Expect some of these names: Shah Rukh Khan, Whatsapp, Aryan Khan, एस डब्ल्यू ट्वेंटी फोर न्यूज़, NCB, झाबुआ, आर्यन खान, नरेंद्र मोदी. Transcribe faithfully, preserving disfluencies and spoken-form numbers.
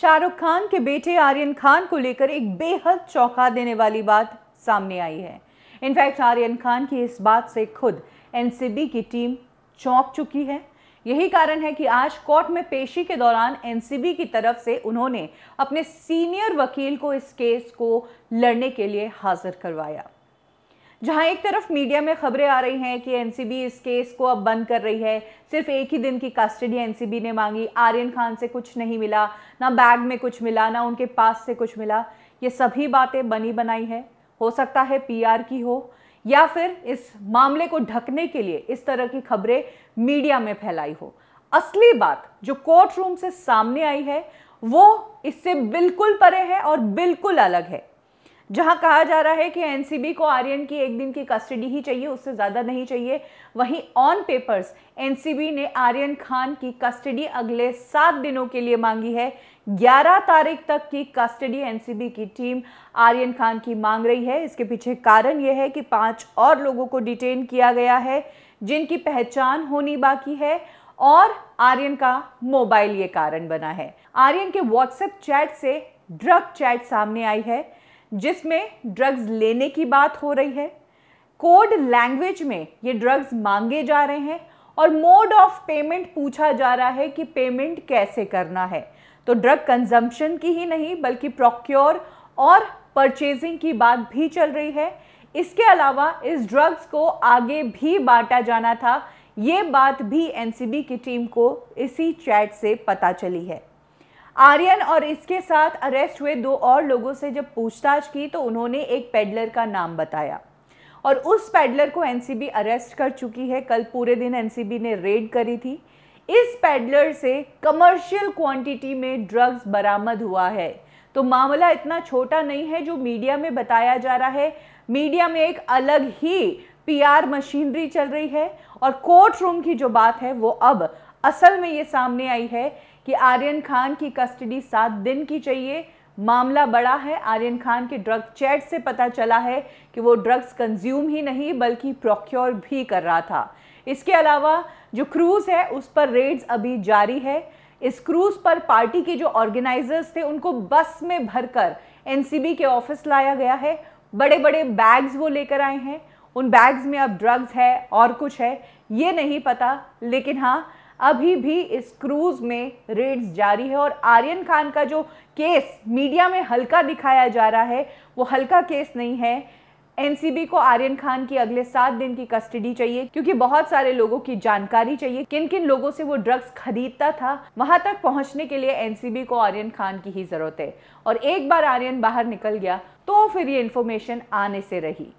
शाहरुख खान के बेटे आर्यन खान को लेकर एक बेहद चौंका देने वाली बात सामने आई है। इनफैक्ट आर्यन खान की इस बात से खुद एनसीबी की टीम चौंक चुकी है। यही कारण है कि आज कोर्ट में पेशी के दौरान एनसीबी की तरफ से उन्होंने अपने सीनियर वकील को इस केस को लड़ने के लिए हाजिर करवाया। जहां एक तरफ मीडिया में खबरें आ रही हैं कि एनसीबी इस केस को अब बंद कर रही है, सिर्फ एक ही दिन की कस्टडी एनसीबी ने मांगी, आर्यन खान से कुछ नहीं मिला, ना बैग में कुछ मिला, ना उनके पास से कुछ मिला, ये सभी बातें बनी बनाई है, हो सकता है पीआर की हो या फिर इस मामले को ढकने के लिए इस तरह की खबरें मीडिया में फैलाई हो। असली बात जो कोर्ट रूम से सामने आई है वो इससे बिल्कुल परे है और बिल्कुल अलग है। जहां कहा जा रहा है कि एनसीबी को आर्यन की एक दिन की कस्टडी ही चाहिए, उससे ज़्यादा नहीं चाहिए, वहीं ऑन पेपर्स एनसीबी ने आर्यन खान की कस्टडी अगले सात दिनों के लिए मांगी है। ग्यारह तारीख तक की कस्टडी एनसीबी की टीम आर्यन खान की मांग रही है। इसके पीछे कारण यह है कि पांच और लोगों को डिटेन किया गया है जिनकी पहचान होनी बाकी है और आर्यन का मोबाइल ये कारण बना है। आर्यन के व्हाट्सएप चैट से ड्रग चैट सामने आई है जिसमें ड्रग्स लेने की बात हो रही है। कोड लैंग्वेज में ये ड्रग्स मांगे जा रहे हैं और मोड ऑफ पेमेंट पूछा जा रहा है कि पेमेंट कैसे करना है। तो ड्रग कंजम्पशन की ही नहीं बल्कि प्रोक्योर और परचेजिंग की बात भी चल रही है। इसके अलावा इस ड्रग्स को आगे भी बांटा जाना था, ये बात भी एनसीबी की टीम को इसी चैट से पता चली है। आर्यन और इसके साथ अरेस्ट हुए दो और लोगों से जब पूछताछ की तो उन्होंने एक पेडलर का नाम बताया और उस पेडलर को एनसीबी अरेस्ट कर चुकी है। कल पूरे दिन एनसीबी ने रेड करी थी। इस पेडलर से कमर्शियल क्वांटिटी में ड्रग्स बरामद हुआ है। तो मामला इतना छोटा नहीं है जो मीडिया में बताया जा रहा है। मीडिया में एक अलग ही पीआर मशीनरी चल रही है और कोर्ट रूम की जो बात है वो अब असल में ये सामने आई है कि आर्यन खान की कस्टडी सात दिन की चाहिए। मामला बड़ा है। आर्यन खान के ड्रग चैट से पता चला है कि वो ड्रग्स कंज्यूम ही नहीं बल्कि प्रोक्योर भी कर रहा था। इसके अलावा जो क्रूज़ है उस पर रेड्स अभी जारी है। इस क्रूज़ पर पार्टी के जो ऑर्गेनाइजर्स थे उनको बस में भरकर एनसीबी के ऑफिस लाया गया है। बड़े बड़े बैग्स वो लेकर आए हैं, उन बैग्स में अब ड्रग्स है और कुछ है ये नहीं पता, लेकिन हाँ अभी भी इस क्रूज में रेड्स जारी है। और आर्यन खान का जो केस मीडिया में हल्का दिखाया जा रहा है वो हल्का केस नहीं है। एनसीबी को आर्यन खान की अगले सात दिन की कस्टडी चाहिए क्योंकि बहुत सारे लोगों की जानकारी चाहिए, किन किन लोगों से वो ड्रग्स खरीदता था, वहां तक पहुंचने के लिए एनसीबी को आर्यन खान की ही जरूरत है। और एक बार आर्यन बाहर निकल गया तो फिर ये इन्फॉर्मेशन आने से रही।